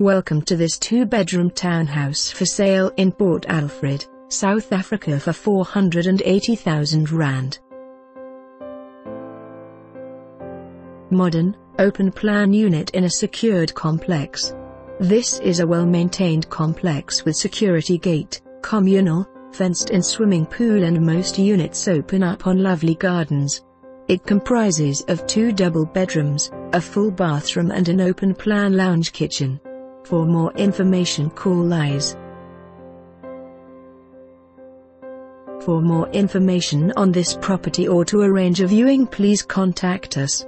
Welcome to this 2-bedroom townhouse for sale in Port Alfred, South Africa for R480,000. Modern, open-plan unit in a secured complex. This is a well-maintained complex with security gate, communal, fenced-in swimming pool, and most units open up on lovely gardens. It comprises of 2 double bedrooms, a full bathroom, and an open-plan lounge kitchen. For more information, call Lize. For more information on this property or to arrange a viewing, please contact us.